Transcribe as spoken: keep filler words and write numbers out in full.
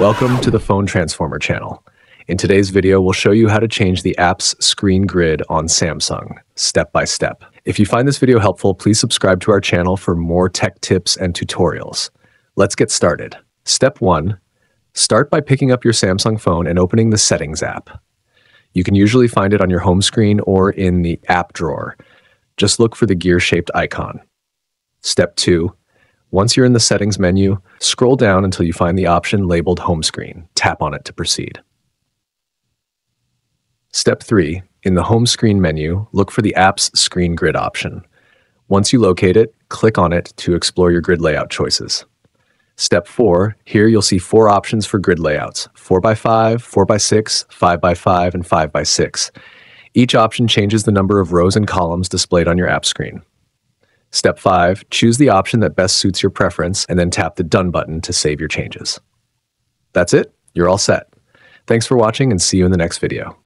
Welcome to the Phone Transformer channel. In today's video, we'll show you how to change the app's screen grid on Samsung, step by step. If you find this video helpful, please subscribe to our channel for more tech tips and tutorials. Let's get started. Step one, start by picking up your Samsung phone and opening the Settings app. You can usually find it on your home screen or in the app drawer. Just look for the gear-shaped icon. Step two, once you're in the Settings menu, scroll down until you find the option labeled Home Screen. Tap on it to proceed. Step three, in the Home Screen menu, look for the app's Screen Grid option. Once you locate it, click on it to explore your grid layout choices. Step four, here you'll see four options for grid layouts: four by five, four by six, five by five, and five by six. Each option changes the number of rows and columns displayed on your app screen. Step five, choose the option that best suits your preference and then tap the Done button to save your changes. That's it. You're all set. Thanks for watching and see you in the next video.